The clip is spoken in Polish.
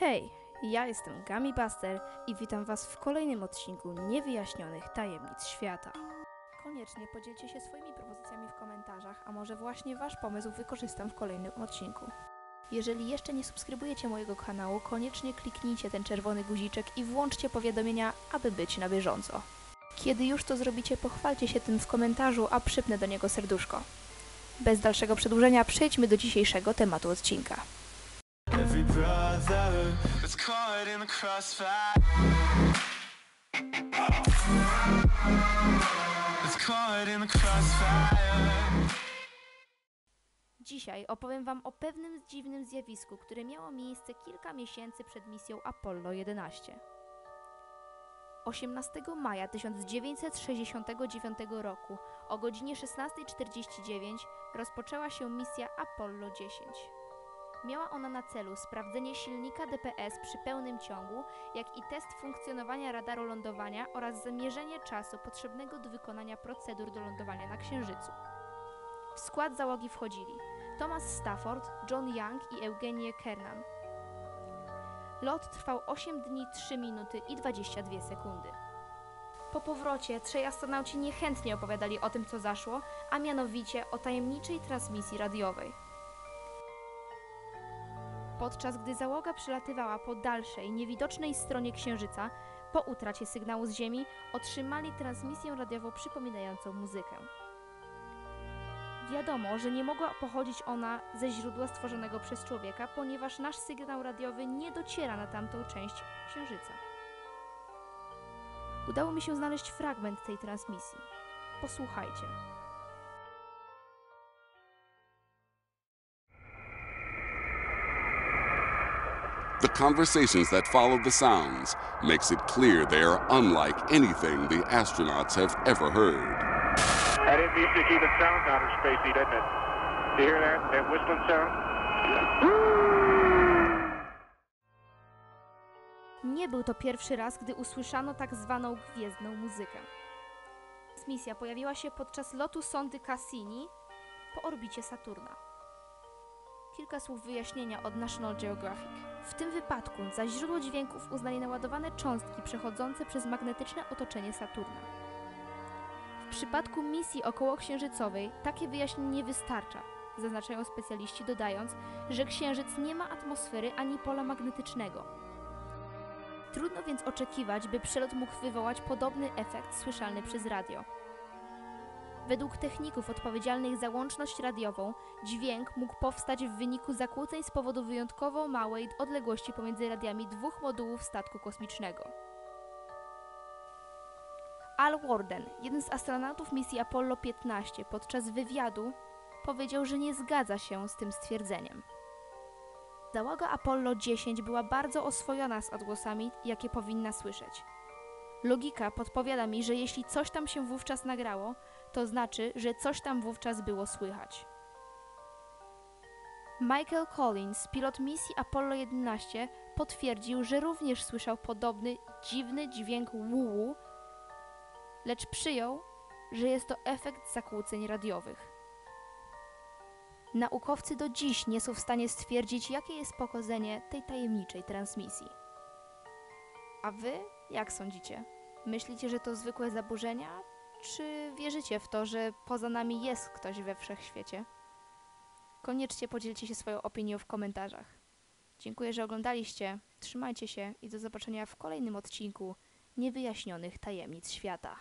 Hej, ja jestem Gamybuster i witam Was w kolejnym odcinku Niewyjaśnionych Tajemnic Świata. Koniecznie podzielcie się swoimi propozycjami w komentarzach, a może właśnie Wasz pomysł wykorzystam w kolejnym odcinku. Jeżeli jeszcze nie subskrybujecie mojego kanału, koniecznie kliknijcie ten czerwony guziczek i włączcie powiadomienia, aby być na bieżąco. Kiedy już to zrobicie, pochwalcie się tym w komentarzu, a przypnę do niego serduszko. Bez dalszego przedłużenia przejdźmy do dzisiejszego tematu odcinka. Dzisiaj opowiem Wam o pewnym dziwnym zjawisku, które miało miejsce kilka miesięcy przed misją Apollo 11. 18 maja 1969 roku o godzinie 16:49 rozpoczęła się misja Apollo 10. Miała ona na celu sprawdzenie silnika DPS przy pełnym ciągu, jak i test funkcjonowania radaru lądowania oraz zamierzenie czasu potrzebnego do wykonania procedur do lądowania na Księżycu. W skład załogi wchodzili Thomas Stafford, John Young i Eugene Cernan. Lot trwał 8 dni, 3 minuty i 22 sekundy. Po powrocie trzej astronauci niechętnie opowiadali o tym, co zaszło, a mianowicie o tajemniczej transmisji radiowej. Podczas gdy załoga przelatywała po dalszej, niewidocznej stronie Księżyca, po utracie sygnału z Ziemi otrzymali transmisję radiową przypominającą muzykę. Wiadomo, że nie mogła pochodzić ona ze źródła stworzonego przez człowieka, ponieważ nasz sygnał radiowy nie dociera na tamtą część Księżyca. Udało mi się znaleźć fragment tej transmisji. Posłuchajcie. The conversations that followed the sounds makes it clear they are unlike anything the astronauts have ever heard. That is the music even sounds out of space, doesn't it? Do you hear that? That whistling sound? Nie był to pierwszy raz, gdy usłyszano tak zwaną gwiezdną muzykę. Misja pojawiła się podczas lotu sondy Cassini po orbicie Saturna. Kilka słów wyjaśnienia od National Geographic. W tym wypadku za źródło dźwięków uznali naładowane cząstki przechodzące przez magnetyczne otoczenie Saturna. W przypadku misji okołoksiężycowej takie wyjaśnienie nie wystarcza, zaznaczają specjaliści, dodając, że Księżyc nie ma atmosfery ani pola magnetycznego. Trudno więc oczekiwać, by przelot mógł wywołać podobny efekt słyszalny przez radio. Według techników odpowiedzialnych za łączność radiową, dźwięk mógł powstać w wyniku zakłóceń z powodu wyjątkowo małej odległości pomiędzy radiami dwóch modułów statku kosmicznego. Al Warden, jeden z astronautów misji Apollo 15, podczas wywiadu powiedział, że nie zgadza się z tym stwierdzeniem. Załoga Apollo 10 była bardzo oswojona z odgłosami, jakie powinna słyszeć. Logika podpowiada mi, że jeśli coś tam się wówczas nagrało, to znaczy, że coś tam wówczas było słychać. Michael Collins, pilot misji Apollo 11, potwierdził, że również słyszał podobny, dziwny dźwięk łułu, lecz przyjął, że jest to efekt zakłóceń radiowych. Naukowcy do dziś nie są w stanie stwierdzić, jakie jest pochodzenie tej tajemniczej transmisji. A Wy jak sądzicie? Myślicie, że to zwykłe zaburzenia? Czy wierzycie w to, że poza nami jest ktoś we wszechświecie? Koniecznie podzielcie się swoją opinią w komentarzach. Dziękuję, że oglądaliście, trzymajcie się i do zobaczenia w kolejnym odcinku Niewyjaśnionych Tajemnic Świata.